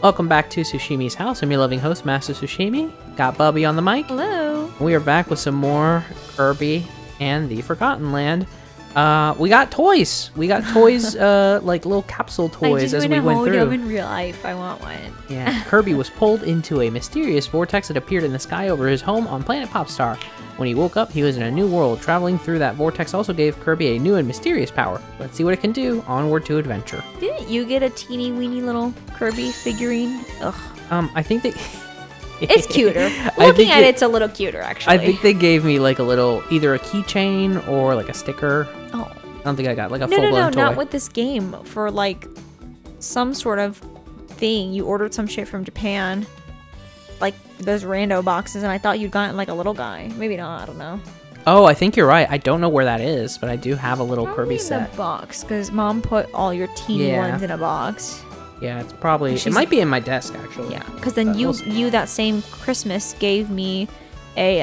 Welcome back to Sushimi's house. I'm your loving host, Master Sushimi. Got Bubby on the mic. Hello. We are back with some more Kirby and the Forgotten Land. We got toys. We got toys, like little capsule toys as we went through. In real life, I want one. Yeah, Kirby was pulled into a mysterious vortex that appeared in the sky over his home on planet Popstar. When he woke up, he was in a new world. Traveling through that vortex also gave Kirby a new and mysterious power. Let's see what it can do. Onward to adventure. Didn't you get a teeny weeny little Kirby figurine? Ugh. I think that... It's cuter. Looking at it, it's a little cuter, actually. I think they gave me like a little, either a keychain or like a sticker. Oh. I don't think I got like a full-blown toy. No, not with this game. For like some sort of thing. You ordered some shit from Japan. Like those rando boxes, and I thought you'd gotten like a little guy. Maybe not, I don't know. Oh, I think you're right. I don't know where that is, but I do have a little Kirby set. Probably in a box, because Mom put all your teeny ones in a box. Yeah, it's probably... It might be in my desk, actually. Yeah, because then you that same Christmas gave me a...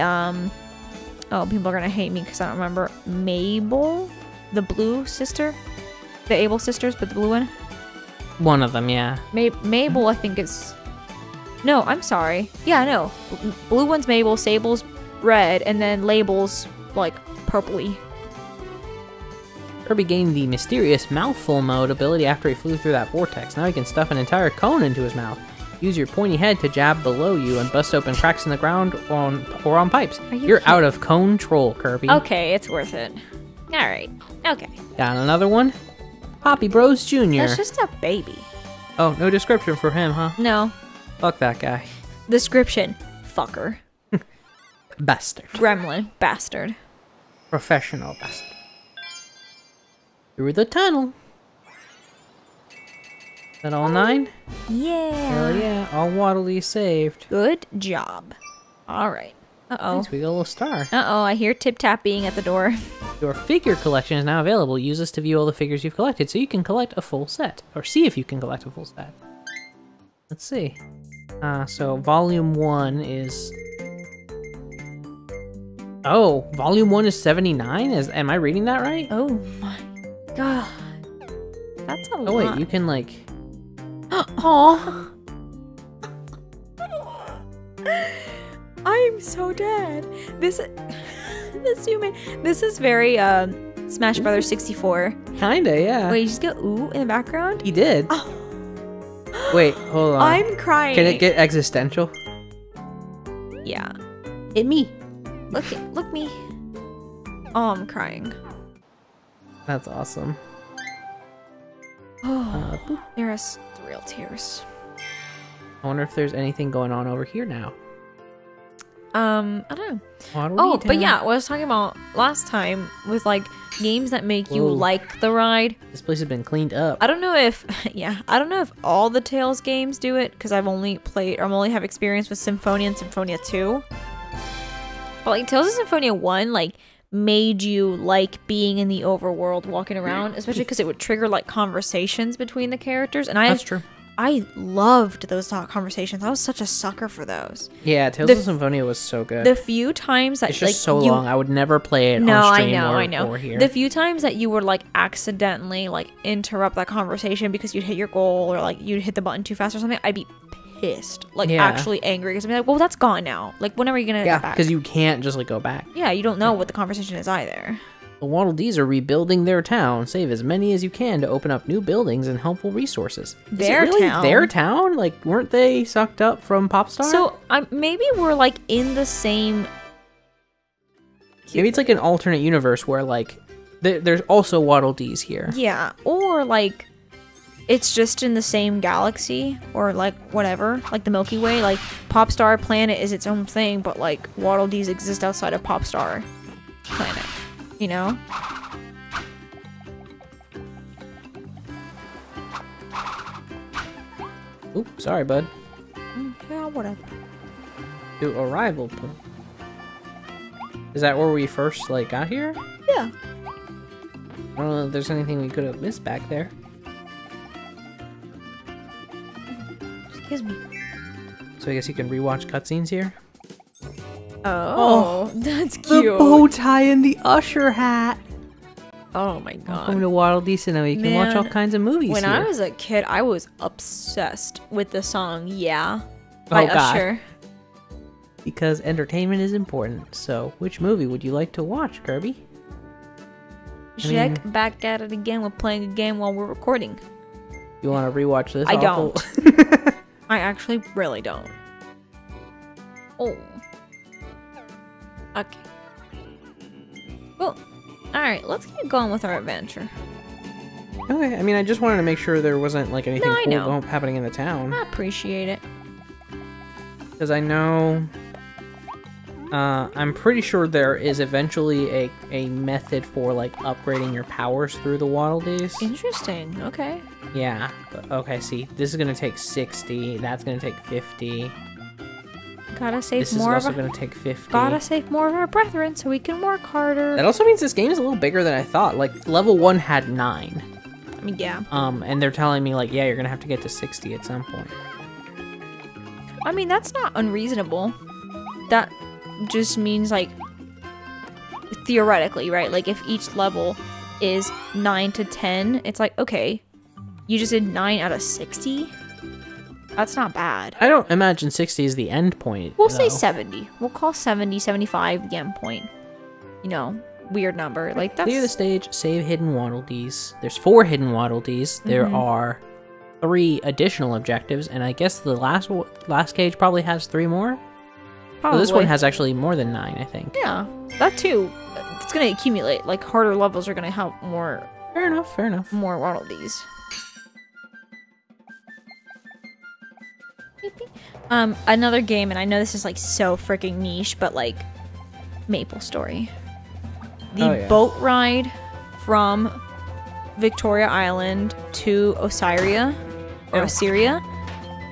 Oh, people are going to hate me because I don't remember. Mabel? The blue sister? The Abel sisters, but the blue one? One of them, yeah. Mabel, I think it's... No, I'm sorry. Yeah, I know. Blue one's Mabel, Sable's red, and then Label's, like, purpley. Kirby gained the mysterious Mouthful Mode ability after he flew through that vortex. Now he can stuff an entire cone into his mouth. Use your pointy head to jab below you and bust open cracks in the ground or on pipes. You're out of cone troll, Kirby. Okay, it's worth it. Alright. Okay. Got another one? Poppy Bros. Jr. That's just a baby. Oh, no description for him, huh? No. Fuck that guy. Description. Fucker. Bastard. Gremlin. Bastard. Professional bastard. Through the tunnel. Is that all 9? Yeah. Hell yeah. All Waddle Dee saved. Good job. All right. Uh-oh. Nice, we got a little star. Uh-oh, I hear Tip-Tap being at the door. Your figure collection is now available. Use this to view all the figures you've collected so you can collect a full set. Or see if you can collect a full set. Let's see. So volume 1 is... Oh, volume 1 is 79? Am I reading that right? Oh my god. That's a lot. Oh wait, you can like... Aw. I'm so dead. This human... This is very, Smash Brothers 64. Kinda, yeah. Wait, you just go ooh in the background? He did. Oh. Wait, hold on. I'm crying. Can it get existential? Yeah. It me. Look me. Oh, I'm crying. That's awesome. Oh, there are real tears. I wonder if there's anything going on over here now. I don't know. Oh, but yeah, what I was talking about last time with like games that make you like the ride. This place has been cleaned up. I don't know if, yeah, I don't know if all the Tales games do it because I've only played, or I only have experience with Symphonia and Symphonia 2. But like Tales of Symphonia 1, like made you like being in the overworld, walking around, especially because it would trigger like conversations between the characters. And that's true. I loved those conversations. I was such a sucker for those. Yeah, Tales of Symphonia was so good. The few times that it's just like, so long, I would never play it on stream or here. The few times that you would like accidentally like interrupt that conversation because you'd hit your goal or like you'd hit the button too fast or something, I'd be pissed, like actually angry because I'd be like, well, that's gone now. Like, when are you gonna get back? Because you can't just like go back. Yeah, you don't know what the conversation is either. The Waddle Dees are rebuilding their town. Save as many as you can to open up new buildings and helpful resources. Their town? Like, weren't they sucked up from Popstar? So, maybe we're, like, in the same... Maybe it's, like, an alternate universe where, like, there's also Waddle Dees here. Yeah, or, like, it's just in the same galaxy or, like, whatever. Like, the Milky Way. Like, Popstar Planet is its own thing, but, like, Waddle Dees exist outside of Popstar Planet. You know? Oops, sorry, bud. Yeah, whatever. To arrival point. Is that where we first, like, got here? Yeah. I don't know if there's anything we could have missed back there. Excuse me. So I guess you can rewatch cutscenes here? Oh, that's cute. The bow tie and the usher hat. Oh my god. Welcome to Waddle Dee, so now you can watch all kinds of movies. When I was a kid, I was obsessed with the song Yeah by Usher. Because entertainment is important. So, which movie would you like to watch, Kirby? Jack, back at it again. We're playing a game while we're recording. You want to rewatch this? I don't. I actually really don't. Oh. Okay. Well, alright, let's get going with our adventure. Okay, I mean, I just wanted to make sure there wasn't, like, anything cool happening in the town. I appreciate it. Because I know... I'm pretty sure there is eventually a method for, like, upgrading your powers through the Waddle Dees. Interesting, okay. Yeah, okay, see, this is going to take 60, that's going to take 50. Gotta save more of our brethren so we can work harder. That also means this game is a little bigger than I thought. Like, level 1 had 9. I mean, yeah. And they're telling me, like, yeah, you're gonna have to get to 60 at some point. I mean, that's not unreasonable. That just means, like, theoretically, right? Like, if each level is 9 to 10, it's like, okay, you just did 9 out of 60? That's not bad. I don't imagine 60 is the end point. We'll say 70. We'll call 70, 75 the end point. You know, weird number. Like that's... Clear the stage, save hidden Waddle Dees. There's 4 hidden Waddle Dees. Mm-hmm. There are 3 additional objectives, and I guess the last cage probably has 3 more? Probably. Well, this one has actually more than 9, I think. Yeah, that too. It's going to accumulate. Like, harder levels are going to have more... Fair enough, fair enough. More Waddle Dees. Another game, and I know this is like so freaking niche, but like MapleStory. The boat ride from Victoria Island to Ossyria, or Ossyria,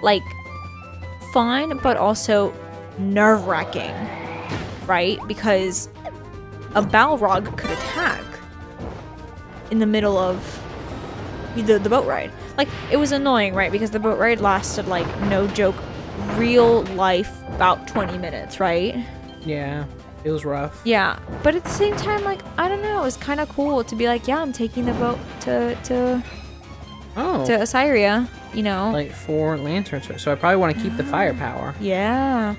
like fun, but also nerve-wracking, right? Because a Balrog could attack in the middle of the boat ride. Like, it was annoying, right? Because the boat ride lasted, like, no joke, real life, about 20 minutes, right? Yeah, it was rough. Yeah, but at the same time, like, I don't know, it was kind of cool to be like, yeah, I'm taking the boat to Ossyria, you know? Like, 4 lanterns, so I probably want to keep the firepower. Yeah.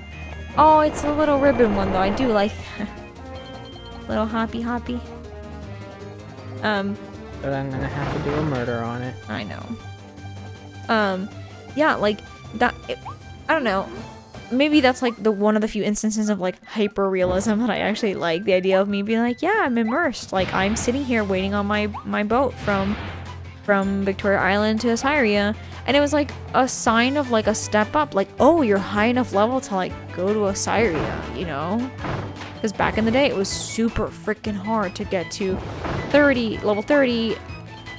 Oh, it's the little ribbon one, though. I do like that. Little hoppy. But I'm gonna have to do a murder on it. I know. Yeah, like, that, I don't know. Maybe that's, like, one of the few instances of, like, hyper-realism that I actually like. The idea of me being like, yeah, I'm immersed. Like, I'm sitting here waiting on my boat from Victoria Island to Ossyria. And it was, like, a sign of, like, a step up. Like, oh, you're high enough level to, like, go to Ossyria, you know? Because back in the day, it was super freaking hard to get to... 30, level 30,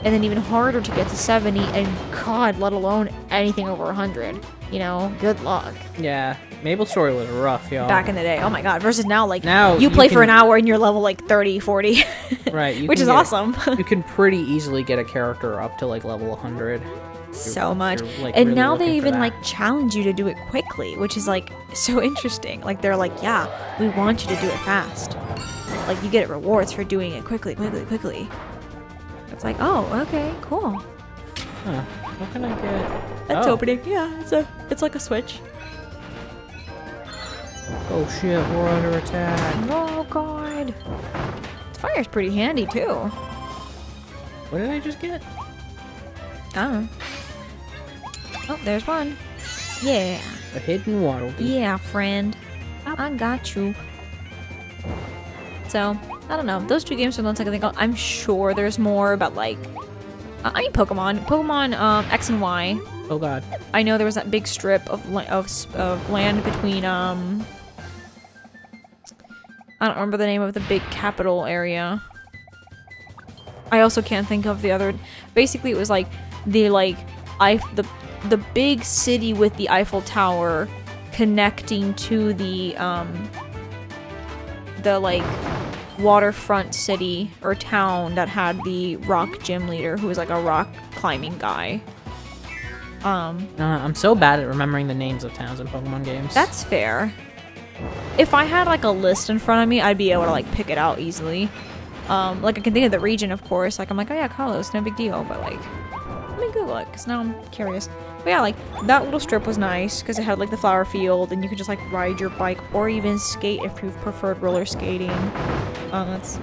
and then even harder to get to 70, and god, let alone anything over 100. You know, good luck. Yeah, MapleStory was rough, y'all. Back in the day, oh my god, versus now, like, now you play for an hour and you're level, like, 30, 40. Right. Which is awesome. You can pretty easily get a character up to, like, level 100. So much. Like, and really now they even, like, challenge you to do it quickly, which is, like, so interesting. Like, they're like, yeah, we want you to do it fast. Like, you get rewards for doing it quickly. It's like, oh, okay, cool. Huh. What can I get? That's opening. Yeah, it's like a switch. Oh, shit, we're under attack. Oh, god. This fire's pretty handy, too. What did I just get? I don't know. Oh, there's one. Yeah. A hidden Waddle Dee. Yeah, friend. I got you. So, I don't know. Those 2 games are the ones I can think of. I'm sure there's more about, like... I mean, Pokemon X and Y. Oh, god. I know there was that big strip of land between, I don't remember the name of the big capital area. I also can't think of the other... Basically, it was, like, the big city with the Eiffel Tower connecting to the, like... waterfront city or town that had the rock gym leader who was like a rock climbing guy. I'm so bad at remembering the names of towns in Pokemon games. That's fair. If I had like a list in front of me, I'd be able to like pick it out easily. Like, I can think of the region, of course. Like, I'm like, oh yeah, Kalos, no big deal. But, like, let me Google it, because now I'm curious. But yeah, like, that little strip was nice, because it had, like, the flower field, and you could just, like, ride your bike, or even skate if you've preferred roller skating. Let's see.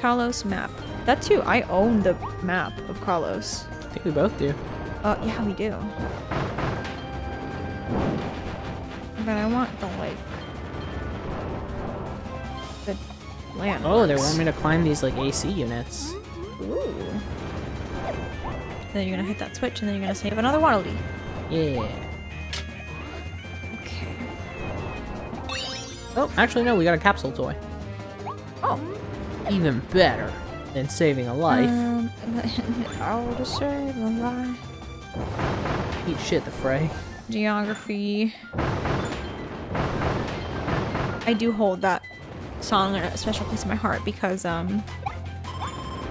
Kalos map. That too, I own the map of Kalos. I think we both do. Yeah, we do. But I want the, like, the landmarks. Oh, they want me to climb these, like, AC units. Ooh. Then you're gonna hit that switch, and then you're gonna save another Waddle Dee. Yeah. Okay. Oh, actually, no, we got a capsule toy. Oh. Even better than saving a life. I'll just save a life. Eat shit, the fray. Geography. I do hold that song in a special place in my heart because that's how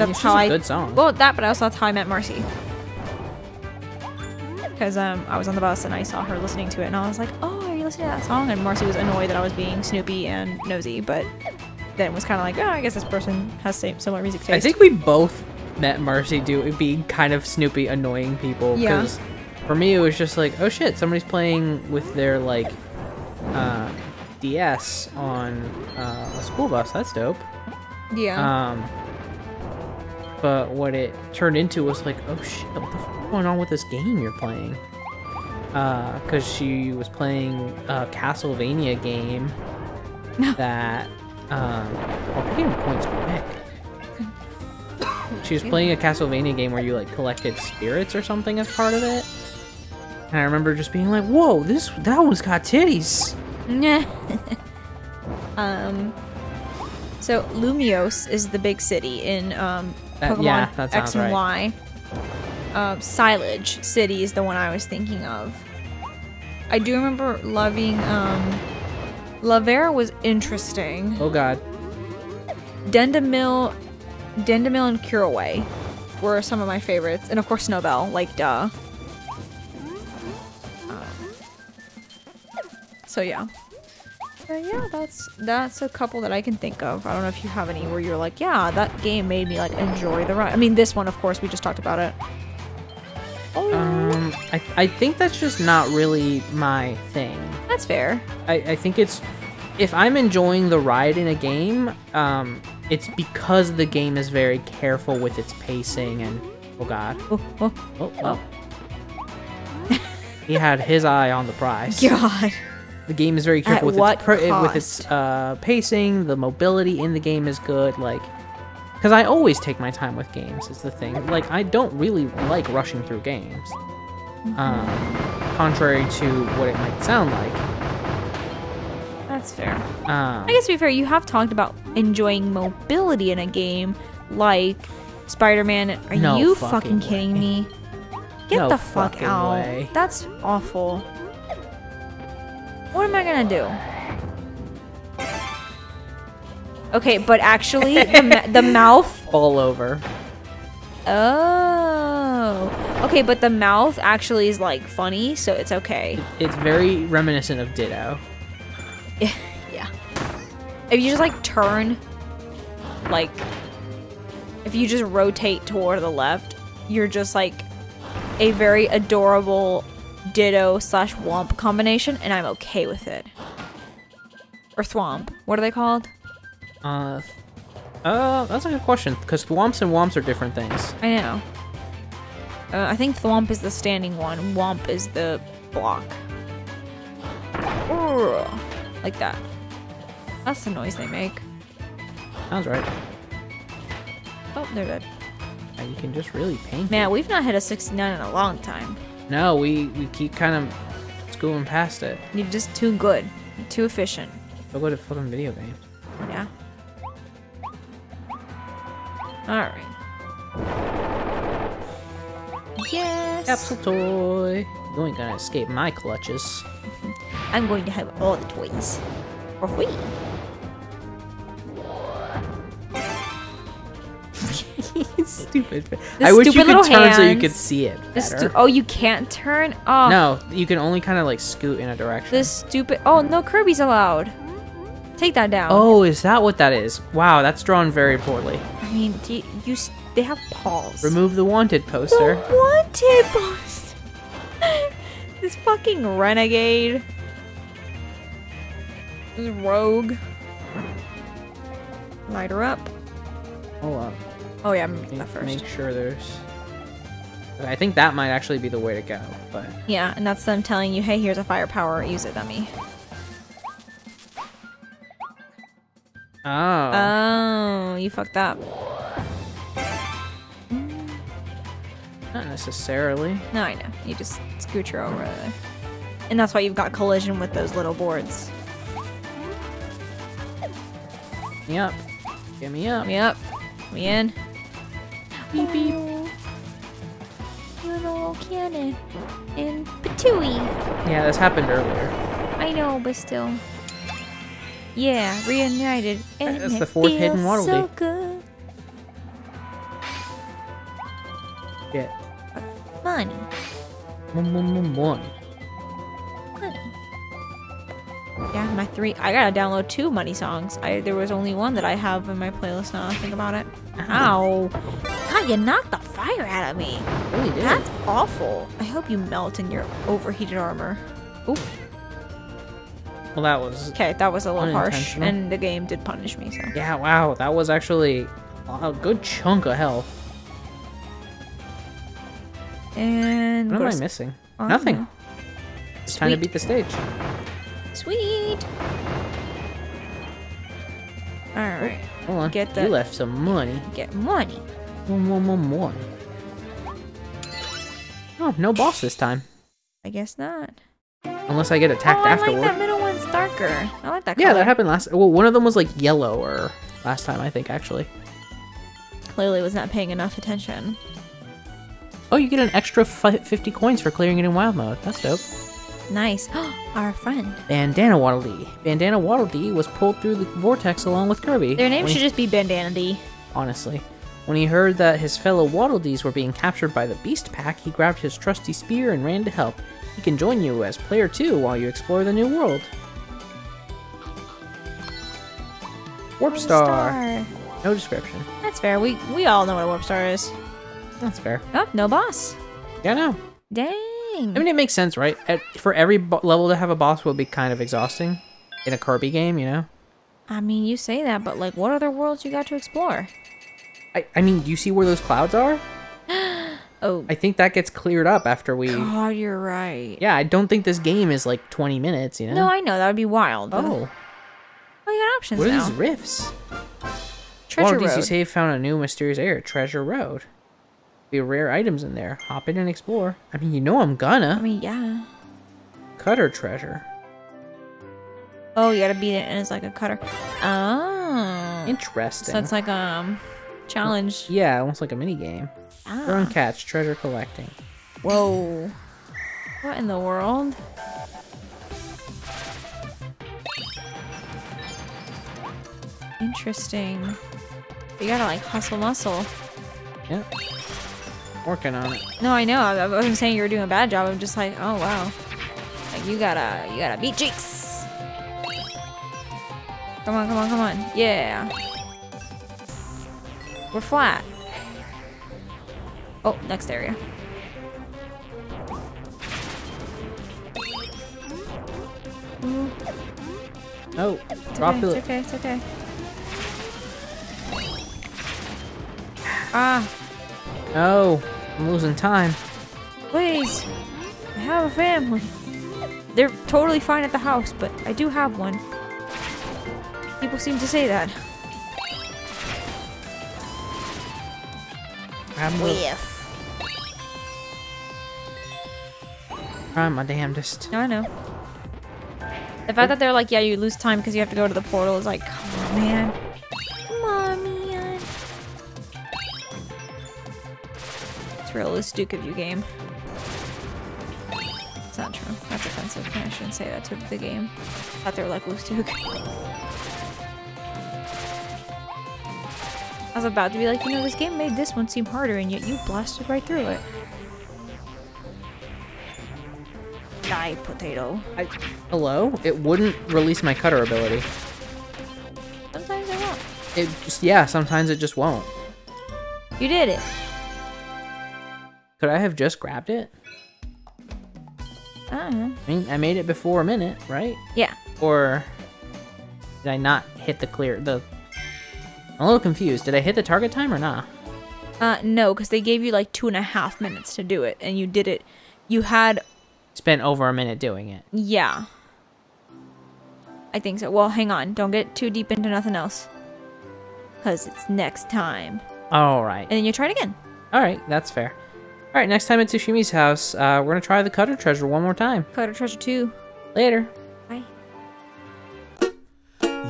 I. It's a good song. Well, that, but also that's how I met Marcy. Because I was on the bus and I saw her listening to it, and I was like, "Oh, are you listening to that song?" And Marcy was annoyed that I was being snoopy and nosy, but then was kind of like, "Oh, I guess this person has similar music taste." I think we both met Marcy do being kind of snoopy, annoying people. Yeah. For me, it was just like, oh shit, somebody's playing with their, like, DS on a school bus. That's dope. Yeah. But what it turned into was like, oh shit, what the fuck is going on with this game you're playing? Because she was playing a Castlevania game that... I'll get points quick. She was playing a Castlevania game where you, like, collected spirits or something as part of it. And I remember just being like, whoa, that one's got titties. So Lumiose is the big city in Pokemon X and Y. Silage City is the one I was thinking of. I do remember loving Laverre was interesting. Oh god. Dendemil and Curaway were some of my favorites. And of course Snowbell, like duh. So yeah. But yeah, that's a couple that I can think of. I don't know if you have any where you're like, yeah, that game made me like enjoy the ride. I mean, this one, of course, we just talked about it. Oh. I think that's just not really my thing. That's fair. I think it's, if I'm enjoying the ride in a game, it's because the game is very careful with its pacing and oh god. Oh, oh, oh, oh. He had his eye on the prize. God. The game is very careful with its pacing. The mobility in the game is good. Like, because I always take my time with games is the thing. Like, I don't really like rushing through games. Contrary to what it might sound like. That's fair. I guess to be fair, you have talked about enjoying mobility in a game like Spider-Man. Are you fucking kidding me? Get the fuck out. That's awful. What am I gonna do? Okay, but actually, the mouth... All over. Oh. Okay, but the mouth actually is, like, funny, so it's okay. It's very reminiscent of Ditto. Yeah. If you just, like, turn... Like... If you just rotate toward the left, you're just, like, a very adorable... Ditto / Thwomp combination, and I'm okay with it. Or Thwomp. What are they called? That's a good question, because Thwomps and Womps are different things. I know. I think Thwomp is the standing one, Womp is the block. Urgh. Like that. That's the noise they make. Sounds right. Oh, they're dead. Now you can just really paint. Man, we've not hit a 69 in a long time. No, we keep kind of schooling past it. You're just too good. You're too efficient. So good at fucking video games. Yeah. Alright. Yes! Capsule toy! You ain't gonna escape my clutches. I'm going to have all the toys. For free! Stupid. I wish you could turn so you could see it better. Oh, you can't turn? Oh. No, you can only kind of like scoot in a direction. This stupid. Oh, no, Kirby's allowed. Take that down. Oh, is that what that is? Wow, that's drawn very poorly. I mean, they have paws. Remove the wanted poster. The wanted poster. This fucking renegade. This rogue. Light her up. Hold on. Oh yeah, I'm making that first. Make sure there's... I think that might actually be the way to go, but... Yeah, and that's them telling you, hey, here's a firepower, use it, dummy. Oh. Oh, you fucked up. Not necessarily. No, I know. You just scoot her over there. And that's why you've got collision with those little boards. Yep. Get me up. Yep. We in. Beep beep. Little cannon and patooey. Yeah, this happened earlier. I know, but still. Yeah, reunited. And that's the fourth hidden waddle dee. So good. Get money. Money. Yeah, my three. I gotta download two money songs. There was only one that I have in my playlist now. I think about it. Ow! God, you knocked the fire out of me. Really did. That's awful. I hope you melt in your overheated armor. Oop. Well, that was okay. That was a little harsh, and the game did punish me. So yeah, wow, that was actually a good chunk of health. And what am I missing? Nothing. It's time to beat the stage. Sweet. All right. Hold on. Get that. You left some money. Get money. More. Oh, no boss this time. I guess not. Unless I get attacked afterward. I like that middle one's darker. I like that color. Yeah, that happened last. Well, one of them was like yellower last time, I think, actually. Clearly was not paying enough attention. Oh, you get an extra 50 coins for clearing it in wild mode. That's dope. Nice. Our friend. Bandana Waddle Dee. Bandana Waddle Dee was pulled through the vortex along with Kirby. Their name should just be Bandana Dee. Honestly. When he heard that his fellow Waddle Dees were being captured by the Beast Pack, he grabbed his trusty spear and ran to help. He can join you as player 2 while you explore the new world. Warp Star. No description. That's fair. We all know what a Warp Star is. That's fair. Oh, no boss. Yeah, no. Dang. I mean, it makes sense, right? For every level to have a boss will be kind of exhausting in a Kirby game, you know? I mean, you say that, but, like, what other worlds you got to explore? I mean, do you see where those clouds are? Oh. I think that gets cleared up after we... God, you're right. Yeah, I don't think this game is, like, 20 minutes, you know? No, I know. That would be wild. Oh. Well, you got options now. What are these rifts? Treasure Road. You say found a new mysterious area, Treasure Road. Be rare items in there. Hop in and explore. I mean, you know I'm gonna. I mean, yeah. Cutter Treasure. Oh, you gotta beat it, and it's like a cutter. Oh. Interesting. So it's like challenge. Yeah, almost like a mini game. Ah. Throw and catch, treasure collecting. Whoa. What in the world? Interesting. You gotta like hustle muscle. Yep. Working on it. No, I know. I wasn't saying you were doing a bad job. I'm just like, oh wow, like you gotta beat Jinx. Come on, come on, come on. Yeah, we're flat. Oh, next area. Oh, drop it. It's okay. It's okay. Ah. Oh, I'm losing time. Please, I have a family. They're totally fine at the house, but I do have one. People seem to say that. I'm trying my damnedest. No, I know. The fact that they're like, yeah, you lose time because you have to go to the portal is like, come on, man. Realist Duke of you game. It's not true. That's offensive. I shouldn't say that to the game. I thought they were like Loose Duke. I was about to be like, you know, this game made this one seem harder, and yet you blasted right through it. Die, potato. Hello? It wouldn't release my cutter ability. Sometimes it won't. It just, yeah, sometimes it just won't. You did it. Could I have just grabbed it? I don't know. I mean, I made it before a minute, right? Yeah. Or did I not hit the clear, the... I'm a little confused. Did I hit the target time or not? No, because they gave you like 2.5 minutes to do it, and you did it. You had... spent over a minute doing it. Yeah. I think so. Well, hang on. Don't get too deep into nothing else. Because it's next time. All right. And then you try it again. All right. That's fair. All right. Next time at Sushimi's house, we're going to try the Cutter Treasure one more time. Cutter Treasure 2. Later. Bye.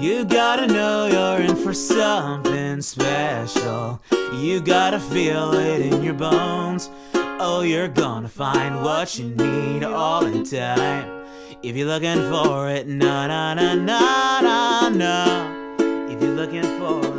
You gotta know you're in for something special. You gotta feel it in your bones. Oh, you're gonna find what you need all in time. If you're looking for it, na na na na na. If you're looking for it.